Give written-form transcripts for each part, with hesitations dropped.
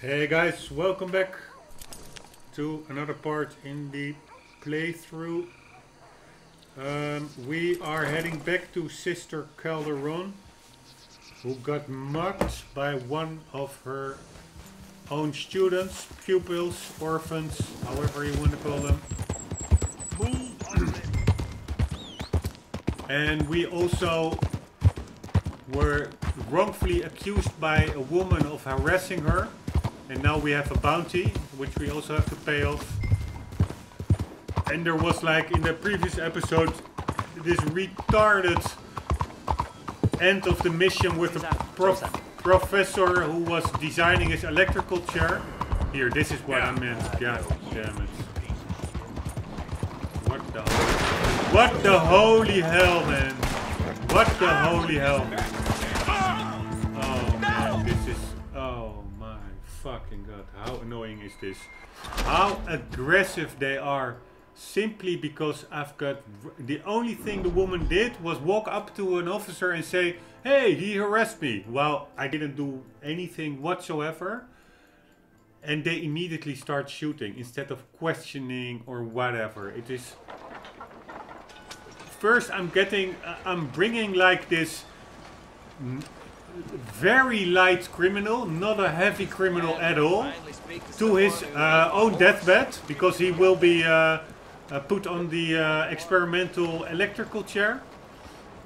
Hey guys, welcome back to another part in the playthrough. We are heading back to Sister Calderon, who got mugged by one of her own students, pupils, orphans, however you want to call them. And we also were wrongfully accused by a woman of harassing her, and now we have a bounty which we also have to pay off. And there was, like in the previous episode, this retarded end of the mission with the professor who was designing his electrical chair. Here, this is what I meant. God damn it. What the holy hell, man. What the holy hell. Oh man, this is... Oh my fucking god. How annoying is this? How aggressive they are. Simply because I've got... The only thing the woman did was walk up to an officer and say, "Hey, he harassed me." Well, I didn't do anything whatsoever. And they immediately start shooting instead of questioning or whatever. It is... First, I'm bringing like this very light criminal, not a heavy criminal at all, to his own deathbed, because he will be put on the experimental electrical chair,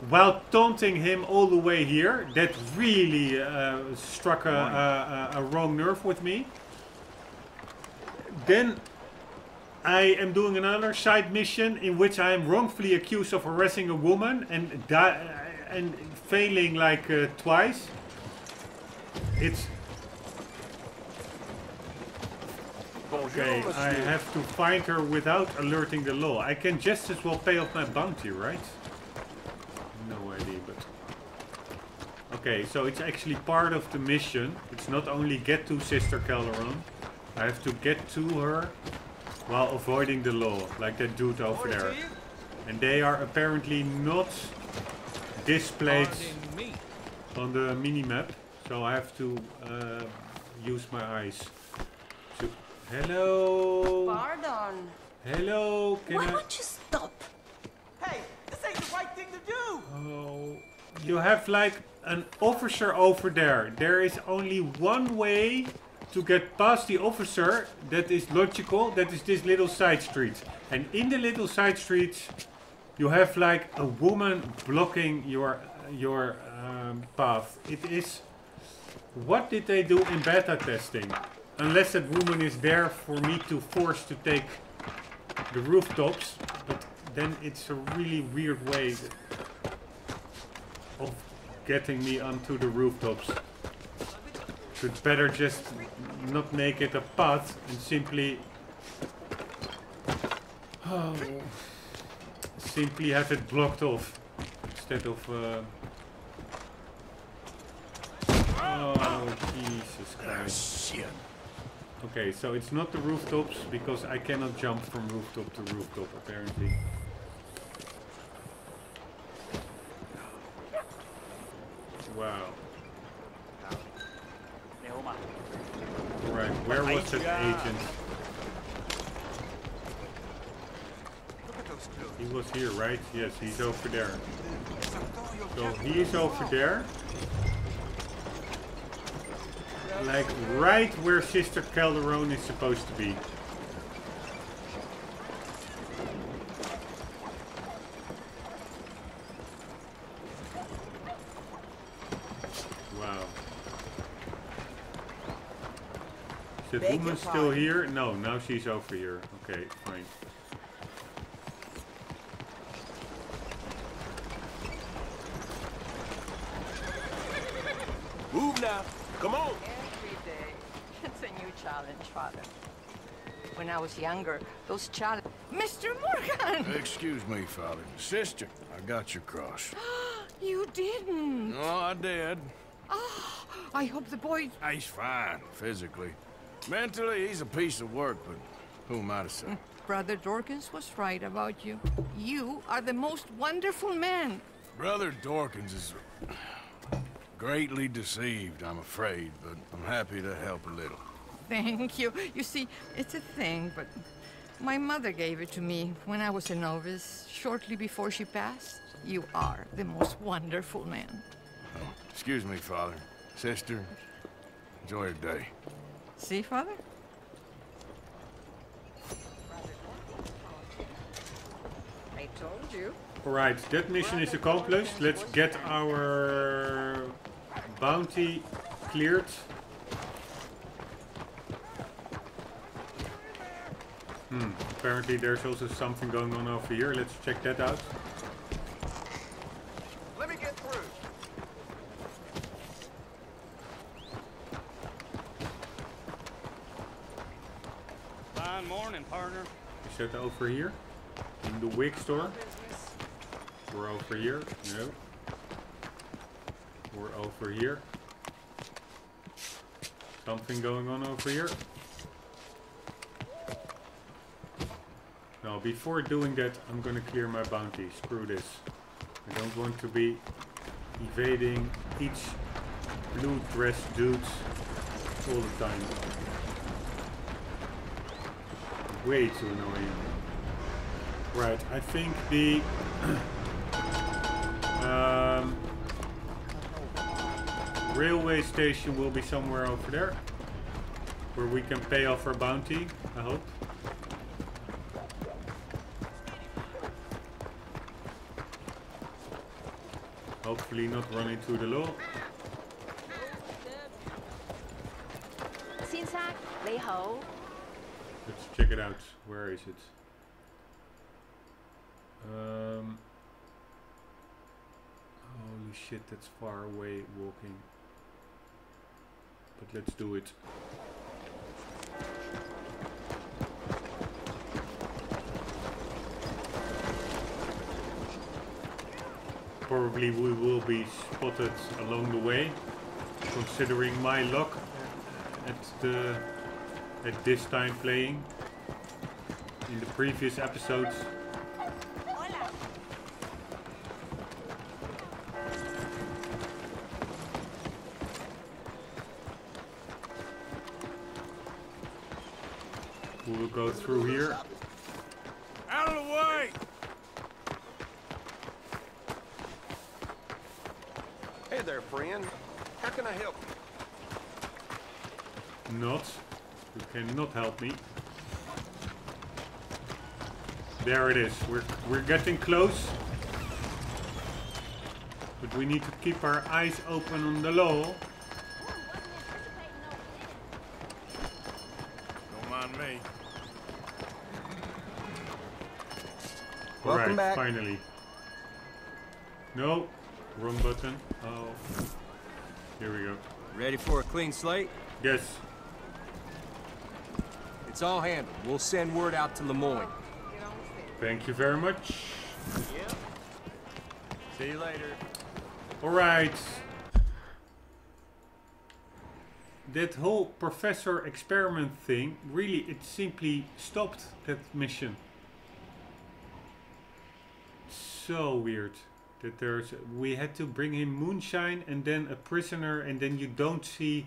while taunting him all the way here. That really struck a wrong nerve with me. Then I am doing another side mission in which I am wrongfully accused of harassing a woman and failing like twice. It's... Okay, I have to find her without alerting the law. I can just as well pay off my bounty, right? No idea, but... Okay, so it's actually part of the mission. It's not only get to Sister Calderon. I have to get to her while avoiding the law, like that dude over there. And they are apparently not displayed on the mini-map, so I have to use my eyes. So, hello! Pardon! Hello! Why won't you stop? Hey, this ain't the right thing to do! Oh, you have like an officer over there. There is only one way to get past the officer that is logical, that is this little side street. And in the little side street, you have like a woman blocking your path. It is... What did they do in beta testing? Unless that woman is there for me to force to take the rooftops, but then it's a really weird way of getting me onto the rooftops. Should better just not make it a path and simply simply have it blocked off instead of oh Jesus Christ. Okay, so it's not the rooftops because I cannot jump from rooftop to rooftop apparently. Wow. Right, where was that agent? He was here, right? Yes, he's over there. So he's over there. Like right where Sister Calderon is supposed to be. The woman's still here? No, now she's over here. Okay, fine. Move now. Come on. Every day, it's a new challenge, Father. When I was younger, those challenges... Mr. Morgan! Excuse me, Father. Sister, I got your cross. You didn't. No, I did. Oh, I hope the boy... He's fine, physically. Mentally, he's a piece of work, but who am I to say? Brother Dorkins was right about you. You are the most wonderful man. Brother Dorkins is greatly deceived, I'm afraid, but I'm happy to help a little. thank you. You see, it's a thing, but my mother gave it to me when I was a novice, shortly before she passed. You are the most wonderful man. Oh, excuse me, Father. Sister, enjoy your day. See, Father? I told you. Alright, that mission is accomplished. Let's get our bounty cleared. Apparently there's also something going on over here. Let's check that out. Let me get through. Fine morning, partner. Is that over here? In the wig store? We're over here. No. We're over here. Something going on over here. Now, before doing that, I'm gonna clear my bounty. Screw this. I don't want to be evading each blue dressed dude all the time. Way too annoying. Right, I think the railway station will be somewhere over there, where we can pay off our bounty, I hope. Hopefully not running through the law. Let's check it out. Where is it? Holy shit, that's far away walking. But let's do it. Probably we will be spotted along the way, considering my luck at this time playing. In the previous episodes. We will go through here. Out of the way! Hey there, friend. How can I help you? Not. You cannot help me. There it is. We're getting close. But we need to keep our eyes open on the law. Welcome back. Finally. No, wrong button. Oh, here we go. Ready for a clean slate? Yes. It's all handled. We'll send word out to Lemoyne. Thank you very much. Yep. See you later. All right. That whole professor experiment thing, really, it simply stopped that mission. So weird that we had to bring him moonshine and then a prisoner, and then you don't see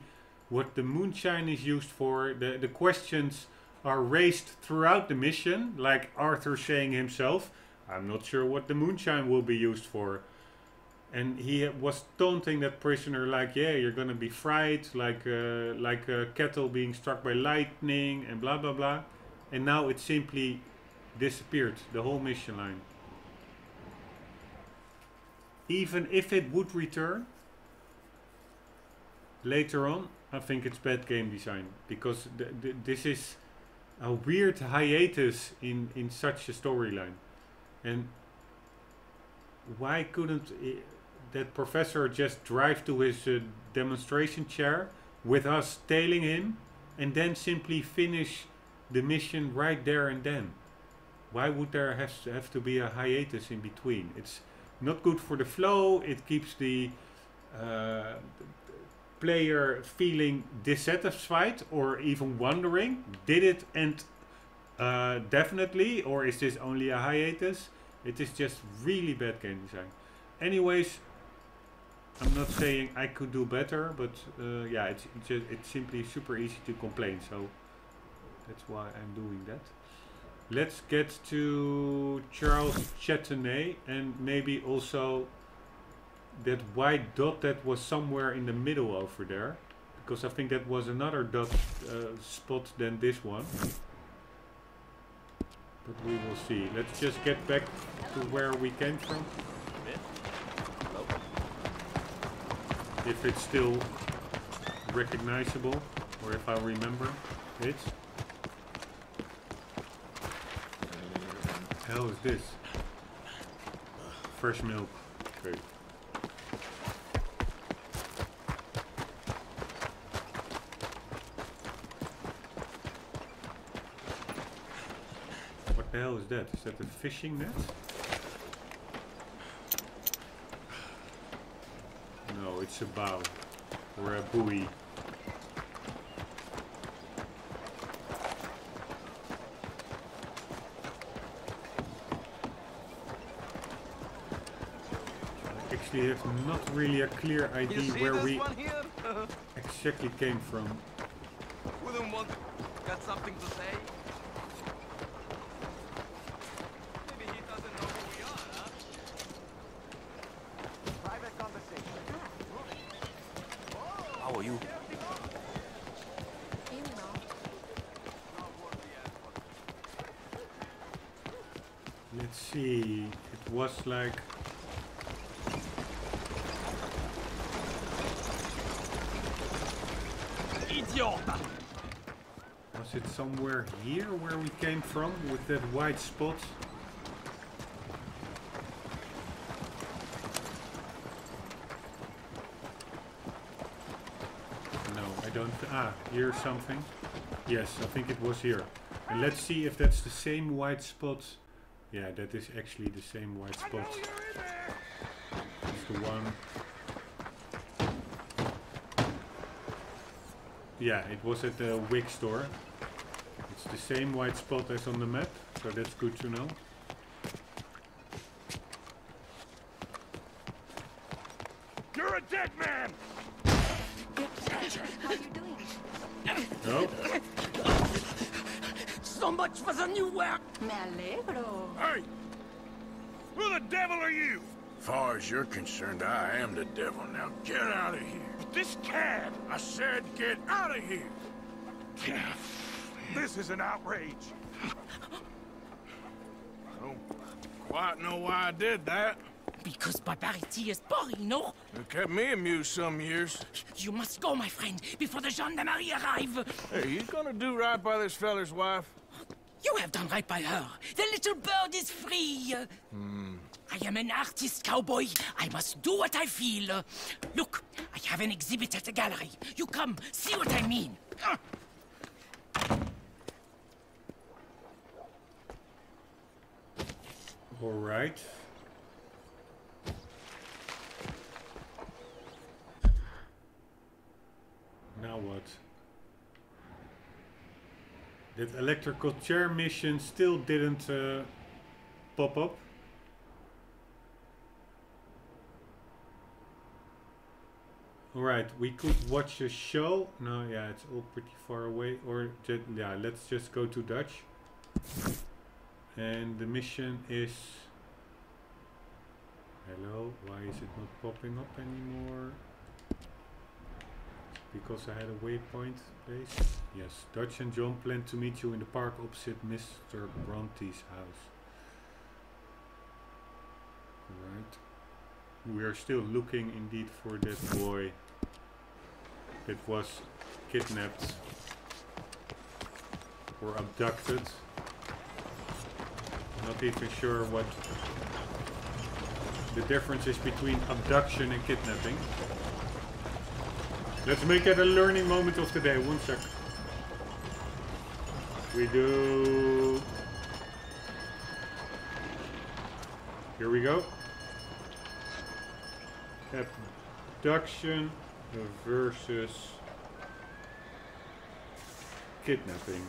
what the moonshine is used for. The questions are raised throughout the mission, like Arthur saying himself, I'm not sure what the moonshine will be used for. And he was taunting that prisoner like, yeah, you're gonna be fried, like a kettle being struck by lightning and blah blah blah. And now it simply disappeared, the whole mission line. Even if it would return later on, I think it's bad game design, because this is a weird hiatus in such a storyline. And why couldn't that professor just drive to his demonstration chair with us tailing him and then simply finish the mission right there and then? Why would there have to be a hiatus in between? It's not good for the flow. It keeps the player feeling dissatisfied or even wondering, did it end definitely, or is this only a hiatus? It is just really bad game design. Anyways, I'm not saying I could do better, but yeah, it's simply super easy to complain, so that's why I'm doing that. Let's get to Charles Chatenay, and maybe also that white dot that was somewhere in the middle over there, because I think that was another dot spot than this one. But we will see. Let's just get back to where we came from. If it's still recognizable, or if I remember it. The hell is this? Fresh milk. Great. What the hell is that? Is that a fishing net? No, it's a bow or a buoy. I have not really a clear idea where we exactly came from. Wouldn't want to got something to say. Maybe he doesn't know who we are, huh? Private conversation. How are you? Let's see. It was like. Was it somewhere here where we came from with that white spot? No, I don't. Ah, here's something. Yes, I think it was here. And let's see if that's the same white spot. Yeah, that is actually the same white spot. It's the one. Yeah, it was at the wig store. It's the same white spot as on the map, so that's good to know. You're a dead man! How you doing? No. So much for the new work! Me alegro. Hey! Who the devil are you? As far as you're concerned, I am the devil. Now get out of here. But this cab! I said get out of here! Yeah. This is an outrage. I don't quite know why I did that. Because barbarity is boring, no? It kept me amused some years. You must go, my friend, before the gendarmerie arrive. Hey, you gonna do right by this fella's wife? You have done right by her. The little bird is free. Hmm. I am an artist, cowboy. I must do what I feel. Look, I have an exhibit at the gallery. You come, see what I mean. All right. Now what? That electrical chair mission still didn't pop up. Alright, we could watch a show. No, yeah, it's all pretty far away. Or, yeah, let's just go to Dutch. And the mission is... Hello, why is it not popping up anymore? Because I had a waypoint base. Yes, Dutch and John plan to meet you in the park opposite Mr. Bronte's house. Alright. We are still looking indeed for that boy that was kidnapped or abducted. Not even sure what the difference is between abduction and kidnapping. Let's make it a learning moment of the day. One sec. We do... Here we go. Abduction versus kidnapping.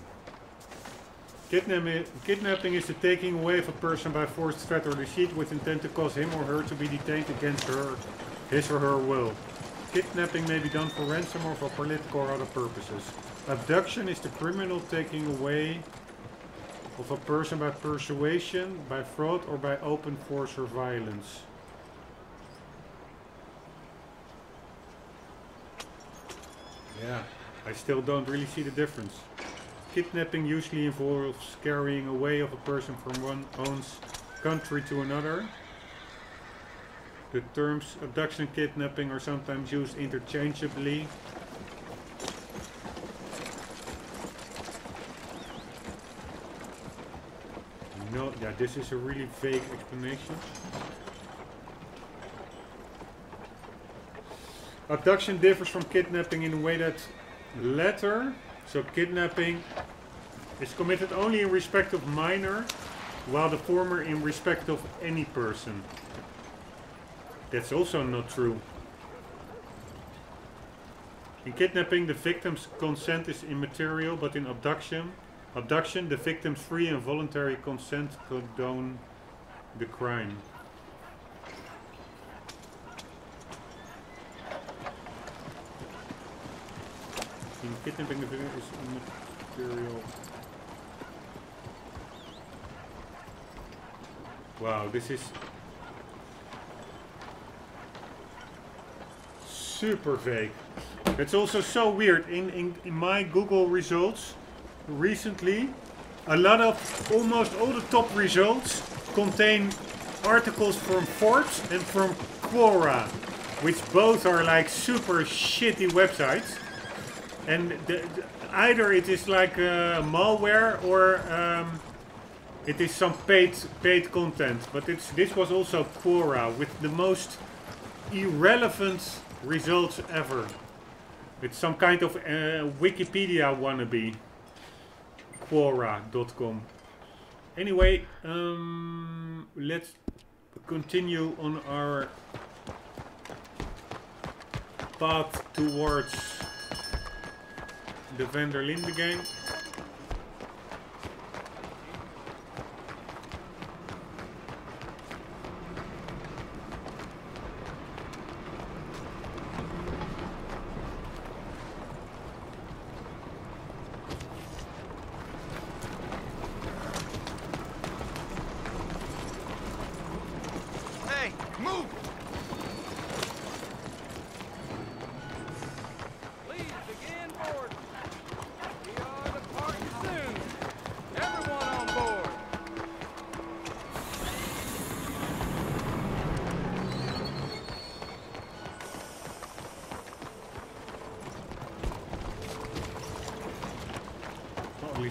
Kidnapping is the taking away of a person by force, threat or deceit with intent to cause him or her to be detained against her his or her will. Kidnapping may be done for ransom or for political or other purposes. Abduction is the criminal taking away of a person by persuasion, by fraud, or by open force or violence. Yeah, I still don't really see the difference. Kidnapping usually involves carrying away of a person from one's own country to another. The terms abduction and kidnapping are sometimes used interchangeably. No, yeah, this is a really vague explanation. Abduction differs from kidnapping in a way that latter, so kidnapping is committed only in respect of minor, while the former in respect of any person. That's also not true. In kidnapping, the victim's consent is immaterial, but in abduction, the victim's free and voluntary consent condone the crime. In kidnapping, the victim is immaterial. Wow, this is super vague. It's also so weird. In my Google results recently, a lot of almost all the top results contain articles from Forbes and from Quora, which both are like super shitty websites. And either it is like malware or it is some paid content. But this was also Quora with the most irrelevant results ever. It's some kind of Wikipedia wannabe. Quora.com. Anyway, let's continue on our path towards the van der Linde game.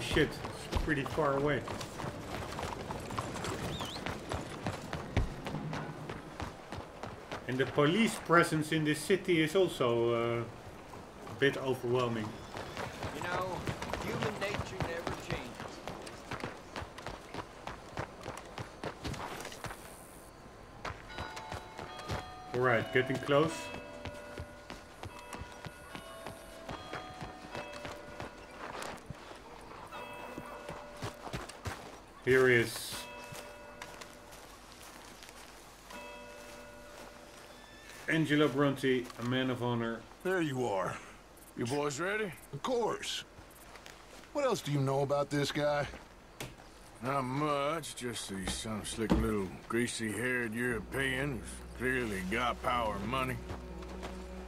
Shit, it's pretty far away. And the police presence in this city is also a bit overwhelming. You know, human nature never changes. Alright, getting close. Here he is. Angelo Bronte, a man of honor. There you are. You boys ready? Of course. What else do you know about this guy? Not much, just he's some slick little greasy-haired European who's clearly got power and money.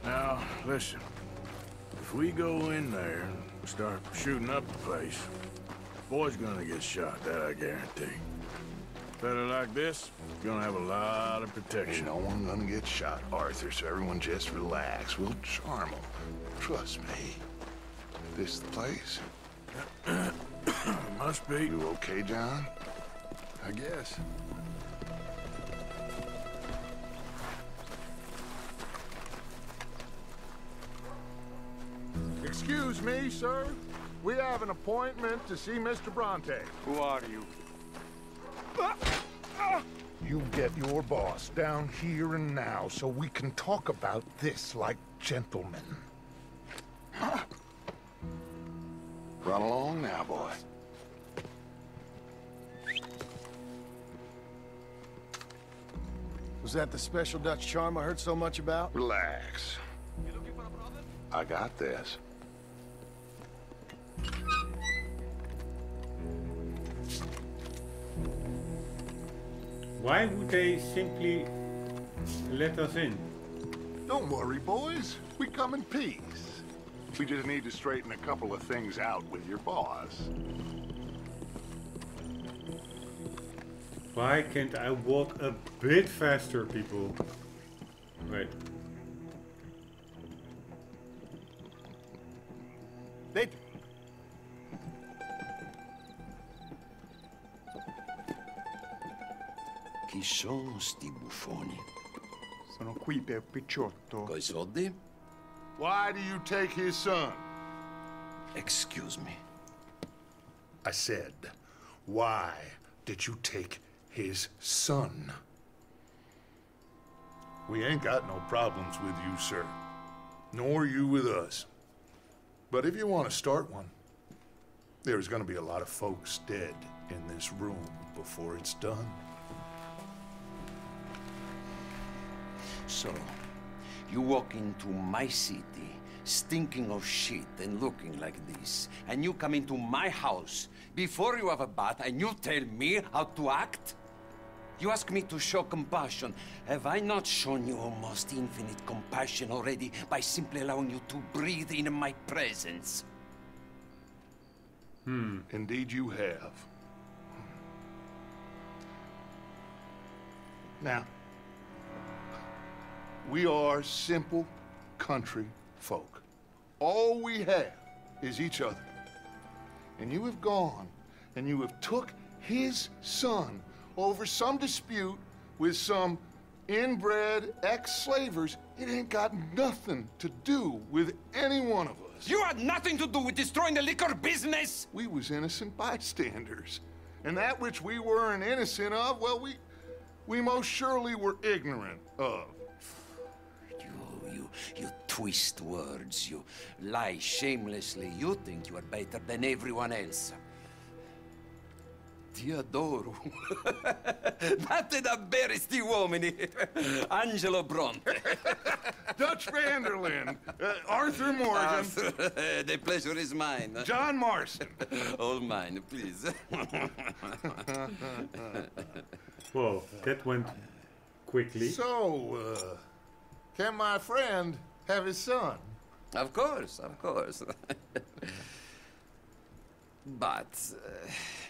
Now, listen. If we go in there and start shooting up the place, boy's gonna get shot, that I guarantee. Better like this, you're gonna have a lot of protection. Ain't no one gonna get shot, Arthur, so everyone just relax. We'll charm them. Trust me. This the place? Must be. You okay, John? I guess. Excuse me, sir. We have an appointment to see Mr. Bronte. Who are you? You get your boss down here and now so we can talk about this like gentlemen. Huh? Run along now, boy. Was that the special Dutch charm I heard so much about? Relax. You looking for a brother? I got this. Why would they simply let us in? Don't worry, boys. We come in peace. We just need to straighten a couple of things out with your boss. Why can't I walk a bit faster, people? Wait. They... Chi sono sti buffoni? Sono qui per picciotto. Coi soldi? Why do you take his son? Excuse me. I said, why did you take his son? We ain't got no problems with you, sir. Nor you with us. But if you want to start one, there's going to be a lot of folks dead in this room before it's done. So, you walk into my city, stinking of shit and looking like this, and you come into my house before you have a bath and you tell me how to act? You ask me to show compassion. Have I not shown you almost infinite compassion already by simply allowing you to breathe in my presence? Indeed you have. Now, we are simple country folk. All we have is each other. And you have gone and you have took his son over some dispute with some inbred ex-slavers. It ain't got nothing to do with any one of us. You had nothing to do with destroying the liquor business. We was innocent bystanders. And that which we weren't innocent of, well, we most surely were ignorant of. You twist words, you lie shamelessly, you think you are better than everyone else. Ti adoro. Nothing embarrasses the woman. Angelo Bronte. Dutch van der Linde. Arthur Morgan. Arthur, the pleasure is mine. John Marston. All mine, please. Whoa, that went quickly. So, can my friend have his son? Of course, of course. But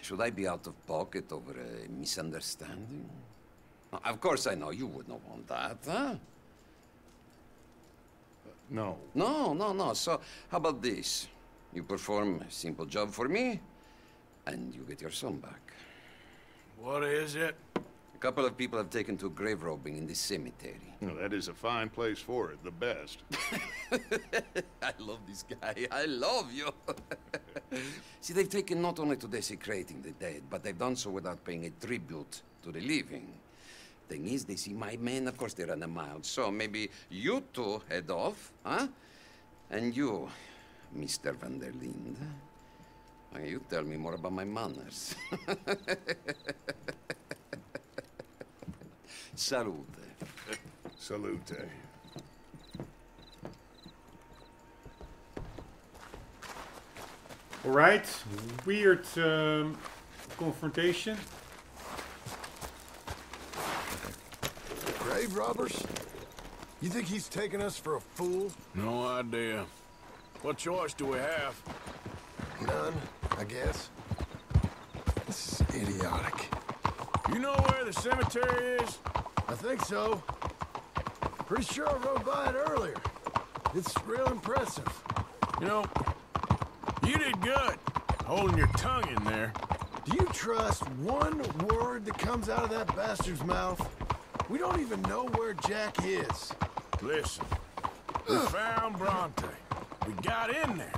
should I be out of pocket over a misunderstanding? Of course I know you would not want that, huh? No. No. So how about this? You perform a simple job for me, and you get your son back. What is it? A couple of people have taken to grave robbing in this cemetery. Well, that is a fine place for it, the best. I love this guy. I love you. See, they've taken not only to desecrating the dead, but they've done so without paying a tribute to the living. Thing is, they see my men, of course they run a mile. So maybe you two head off, huh? And you, Mr. van der Linde, you tell me more about my manners. Salute. Salute. All right. Weird confrontation. Grave robbers? You think he's taking us for a fool? No idea. What choice do we have? None, I guess. This is idiotic. You know where the cemetery is? I think so. Pretty sure I rode by it earlier. It's real impressive. You know, you did good holding your tongue in there. Do you trust one word that comes out of that bastard's mouth? We don't even know where Jack is. Listen, we found Bronte. We got in there.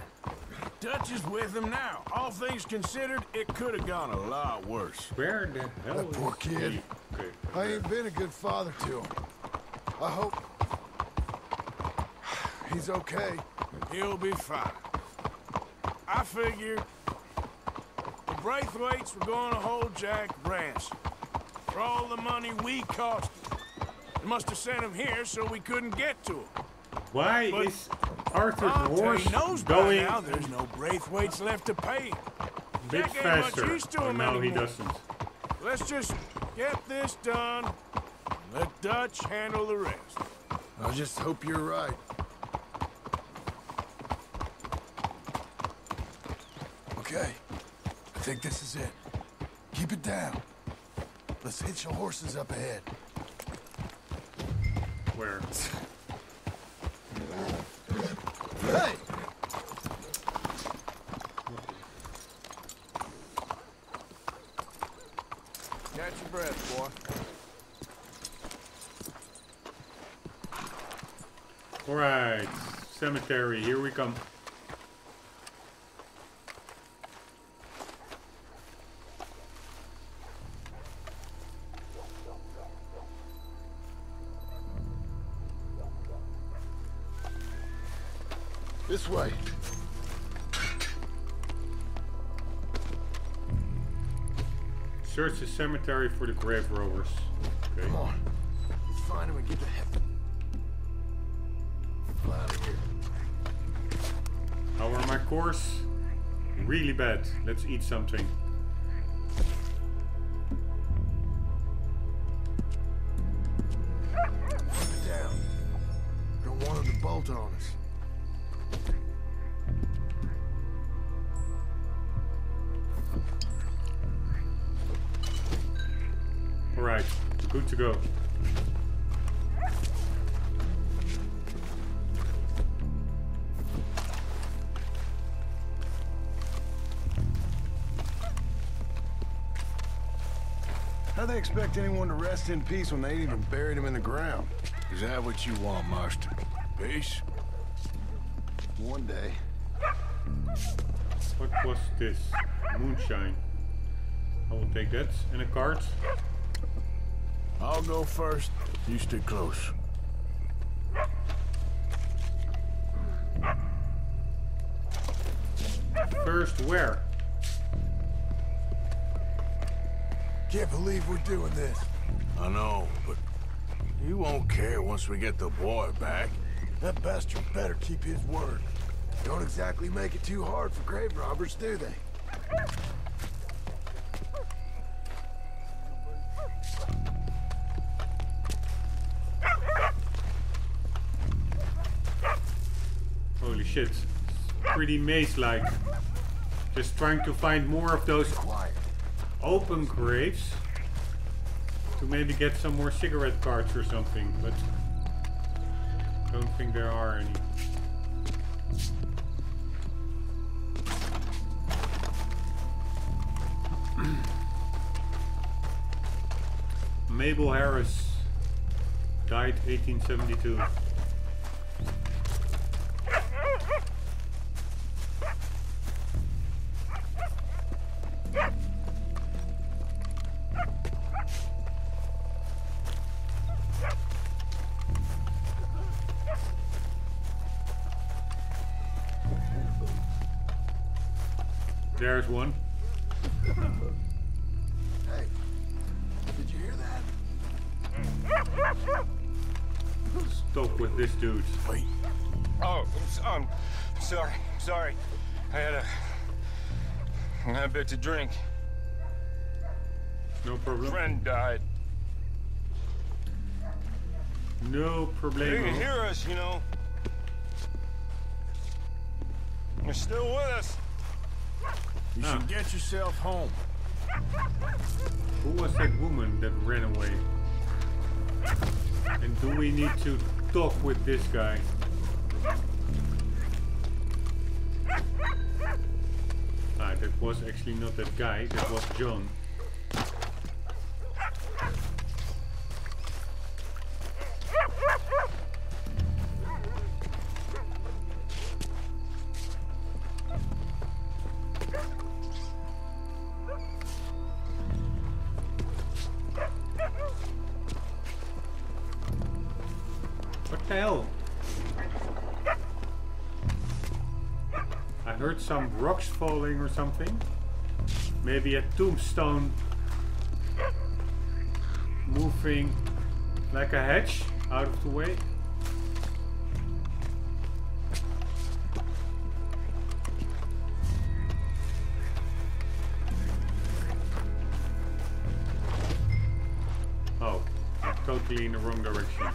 Dutch is with him now. All things considered, it could have gone a lot worse. Where the hell is he? That poor kid. I ain't been a good father to him. I hope he's okay. He'll be fine. I figured the Braithwaites were going to hold Jack ransom for all the money we cost him. They must have sent him here so we couldn't get to him. Why but is Arthur's horse knows going? By now there's no Braithwaites left to pay. A bit faster. Oh, no, he doesn't. Let's just get this done. And let Dutch handle the rest. I just hope you're right. Okay, I think this is it. Keep it down. Let's hitch your horses up ahead. Where? Hey! Catch your breath, boy. All right, cemetery. Here we come. This way. Search the cemetery for the grave robbers. Okay. Come on. Let's find him and get the hell out of here. How are my course? Really bad. Let's eat something. Keep it down. I don't want him to bolt on us. Right, good to go. How they expect anyone to rest in peace when they even buried him in the ground? Is that what you want, Marston? Peace? One day. What was this? Moonshine. I will take that and a cart. I'll go first. You stick close. First where? Can't believe we're doing this. I know, but you won't care once we get the boy back. That bastard better keep his word. Don't exactly make it too hard for grave robbers, do they? Shit, it's pretty maze-like. Just trying to find more of those open graves to maybe get some more cigarette cards or something, but I don't think there are any. Mabel Harris died 1872. There's one. Hey, did you hear that? Stop with this dude. Wait. Oh, I'm sorry. Sorry. I had a bit to drink. No problem. Friend died. No problem. They can hear us, you know. They're still with us. You should get yourself home. Who was that woman that ran away? And do we need to talk with this guy? Ah, that was actually not that guy, that was John. I heard some rocks falling or something. Maybe a tombstone moving like a hedge out of the way. Oh, totally in the wrong direction.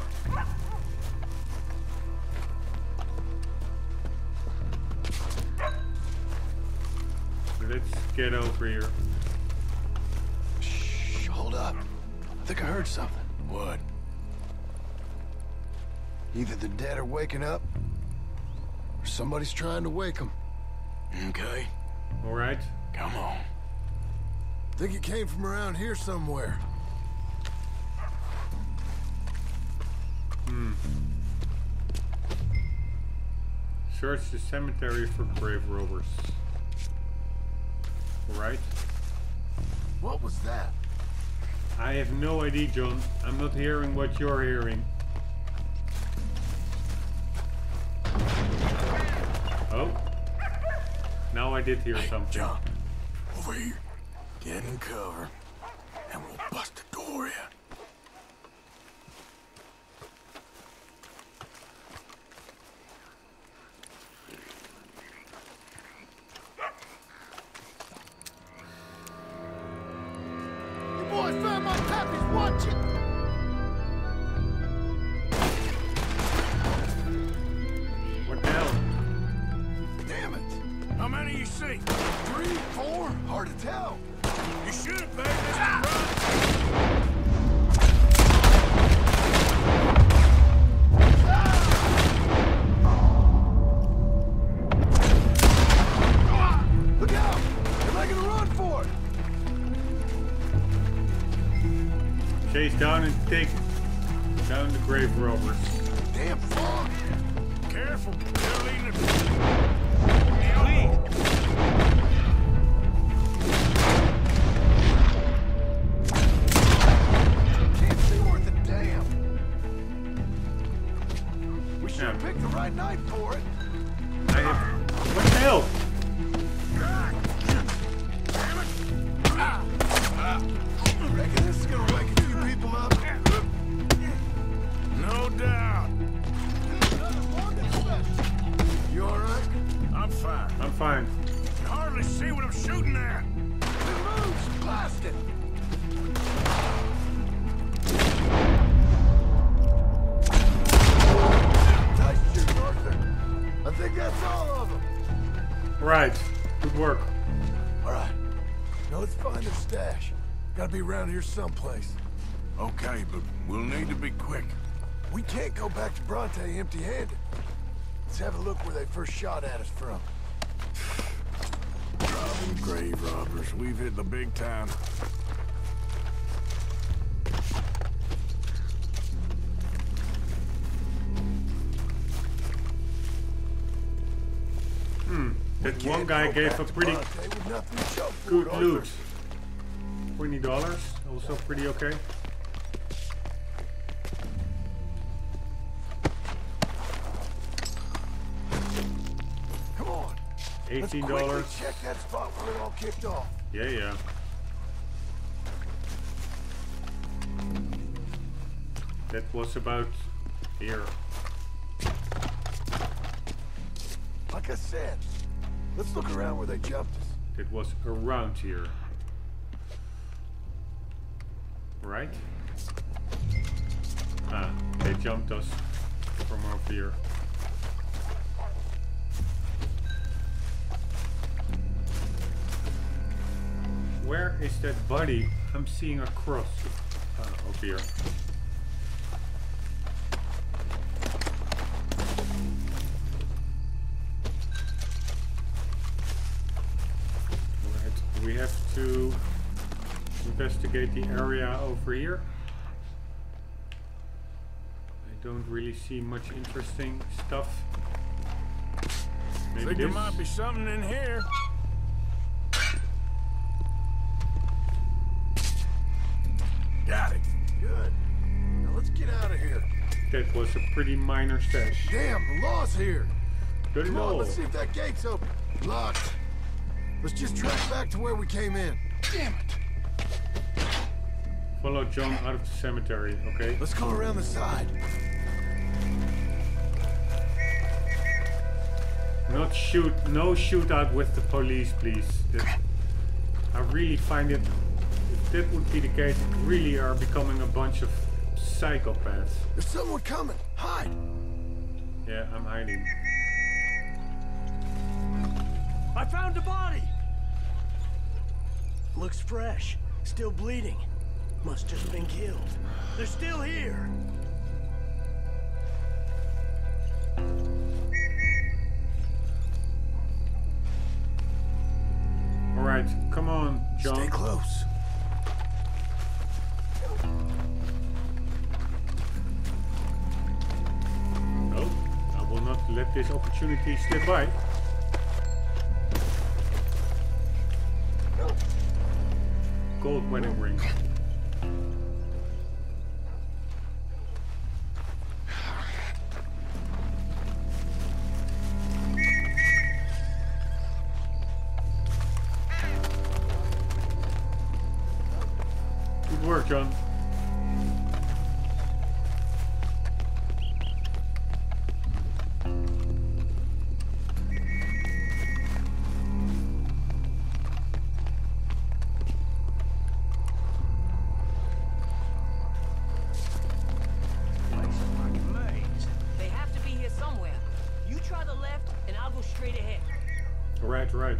Let's get over here. Shh, hold up. I think I heard something. What? Either the dead are waking up, or somebody's trying to wake them. Okay. All right. Come on. Think it came from around here somewhere. Hmm. Search the cemetery for grave robbers. All right. What was that? I have no idea, John. I'm not hearing what you're hearing. Oh. Now I did hear something. John, over here. Get in cover, and we'll bust the door in. Down and take down the grave robbers. Damn fog! Careful, they're leading the... Can't see worth a damn. We should have picked the right night for it. I have... What the hell? Fine. I can hardly see what I'm shooting at. It moves, blast it. Nice shoot, Arthur. I think that's all of them. Right. Good work. All right. Now let's find their stash. Gotta be around here someplace. Okay, but we'll need to be quick. We can't go back to Bronte empty-handed. Let's have a look where they first shot at us from. Grave robbers, we've hit the big time. Hmm, that one guy gave a pretty good loot. $20, also pretty okay. $18. Check that spot where it all kicked off. Yeah, yeah. That was about here. Like I said, let's look around where they jumped us. It was around here. Right? Ah, they jumped us from over here. Where is that body? I'm seeing a cross over here. Right. We have to investigate the area over here. I don't really see much interesting stuff. Maybe there might be something in here. That was a pretty minor stash. Damn, the law's here. Good lord. Let's see if that gate's open. Locked. Let's just track back to where we came in. Damn it. Follow John out of the cemetery, okay? Let's come around the side. Not shoot, no shootout with the police, please. I really find it, if that would be the case, we really are becoming a bunch of psychopaths. There's someone coming! Hide! Yeah, I'm hiding. I found a body! Looks fresh. Still bleeding. Must just been killed. They're still here. All right, come on, John. Stay close. No, I will not let this opportunity slip by. Gold wedding ring. John. They have to be here somewhere. You try the left and I'll go straight ahead. Right, right.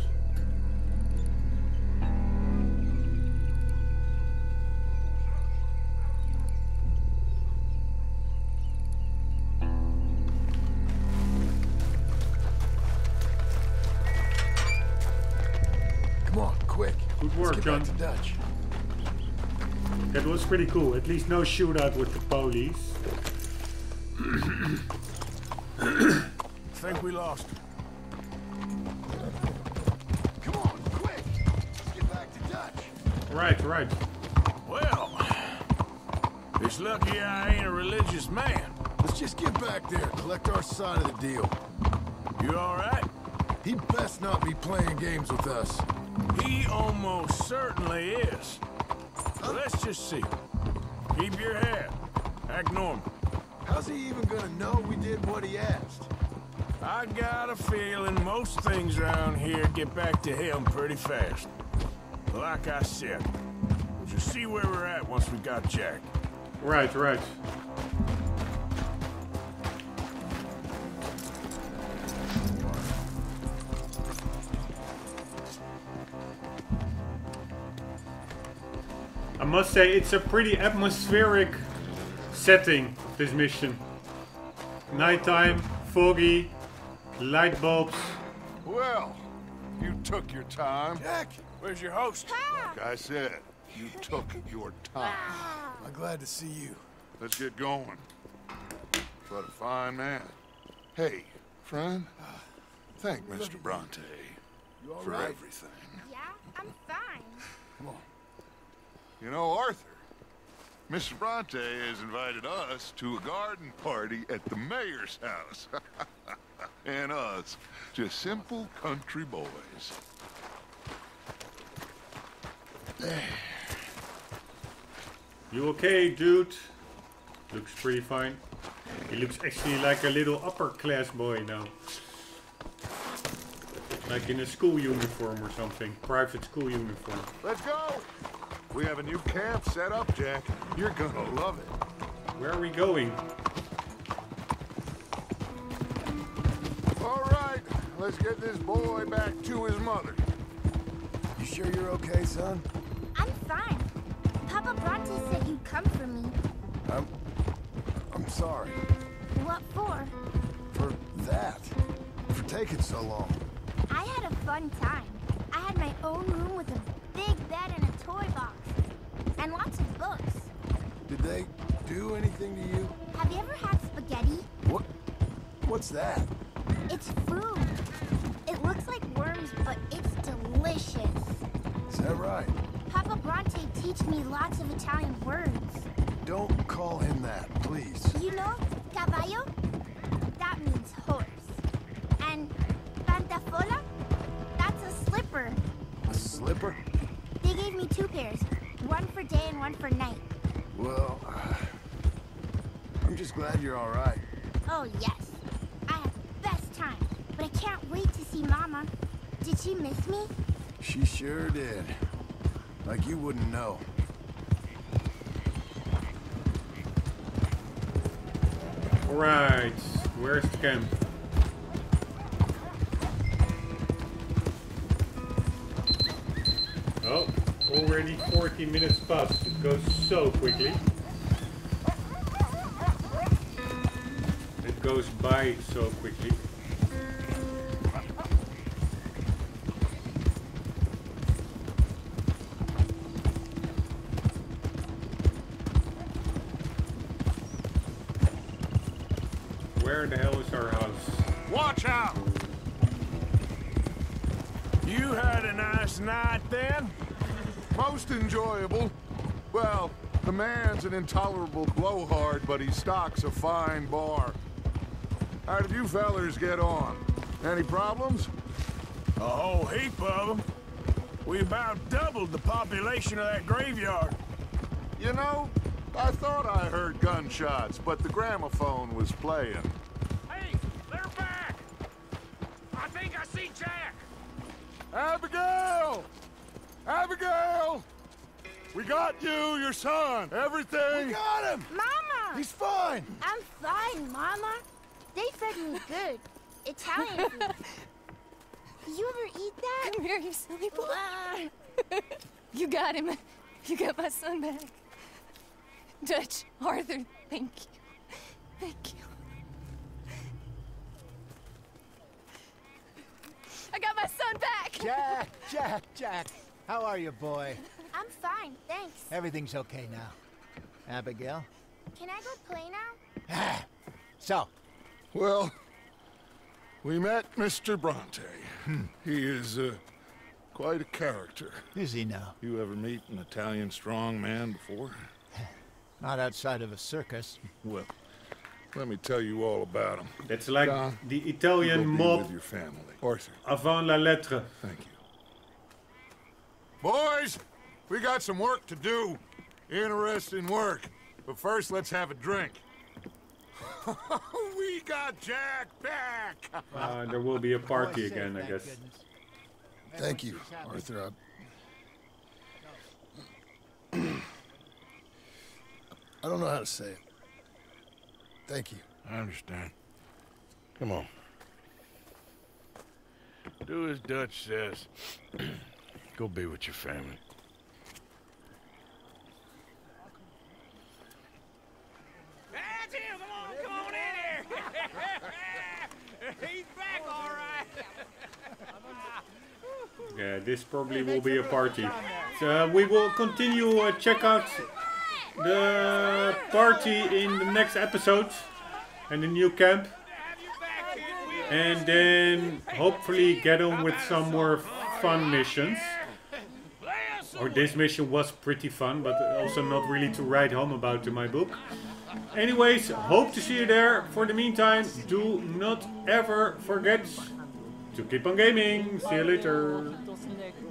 John. To Dutch. That was pretty cool. At least no shootout with the police. Think we lost. Come on, quick! Let's get back to Dutch. Right, right. Well, it's lucky I ain't a religious man. Let's just get back there, collect our side of the deal. You all right? He best not be playing games with us. He almost certainly is. Well, let's just see. Keep your head. Act normal. How's he even gonna know we did what he asked? I got a feeling most things around here get back to him pretty fast. Like I said, we'll just see where we're at once we got Jack. Right, right. I must say it's a pretty atmospheric setting, this mission. Nighttime, foggy, light bulbs. Well, you took your time. Jack, where's your host? Like I said, you took your time. I'm glad to see you. Let's get going. What a fine man. Hey, friend, thank Mr. Bronte for everything. Yeah, I'm fine. Come on. You know, Arthur, Mrs. Bronte has invited us to a garden party at the mayor's house. And us, just simple country boys. There. You okay, dude? Looks pretty fine. He looks actually like a little upper class boy now. Like in a school uniform or something. Private school uniform. Let's go! We have a new camp set up, Jack. You're gonna love it. Where are we going? All right, let's get this boy back to his mother. You sure you're okay, son? I'm fine. Papa Bronte said you'd come for me. I'm sorry. What for? For that. For taking so long. I had a fun time. I had my own room with a big bed and a toy box. And lots of books. Did they do anything to you? Have you ever had spaghetti? What? What's that? It's food. It looks like worms, but it's delicious. Is that right? Papa Bronte teach me lots of Italian words. Don't call him that, please. You know, cavallo? That means horse. And pantafola? That's a slipper. A slipper? They gave me two pairs. One for day and one for night. Well, I'm just glad you're all right. Oh, yes. I had the best time, but I can't wait to see Mama. Did she miss me? She sure did. Like you wouldn't know. Alright, where's the camp? Oh, already 40 minutes past. It goes so quickly. It goes by so quickly. Where the hell is our house? Watch out! You had a nice night then? Most enjoyable. Well, the man's an intolerable blowhard, but he stocks a fine bar. How did you fellers get on? Any problems? A whole heap of them. We about doubled the population of that graveyard. You know, I thought I heard gunshots, but the gramophone was playing. Abigail! Abigail! We got you, your son, everything! We got him! Mama! He's fine! I'm fine, Mama. They fed me good. Italian food. Do you ever eat that? Come here, you silly boy. You got him. You got my son back. Dutch, Arthur, thank you. Thank you. I got my son back! Jack, Jack, Jack. How are you, boy? I'm fine, thanks. Everything's okay now. Abigail? Can I go play now? So? Well, we met Mr. Bronte. He is quite a character. Is he now? You ever meet an Italian strong man before? Not outside of a circus. Well, let me tell you all about him. That's like John, the Italian mob with your family. Arthur. Avant la lettre. Thank you. Boys, we got some work to do. Interesting work. But first, let's have a drink. We got Jack back. There will be a party again, I guess. Goodness. Thank you, Arthur. I don't know how to say it. Thank you. I understand. Come on. Do as Dutch says. Go be with your family. That's him! Come on in here! He's back, all right. Yeah, this probably will be a party. So we will continue check out the party in the next episode and the new camp, and then hopefully get on with some more fun missions. Or this mission was pretty fun, but also not really to write home about in my book. Anyways, hope to see you there. For the meantime, do not ever forget to keep on gaming. See you later.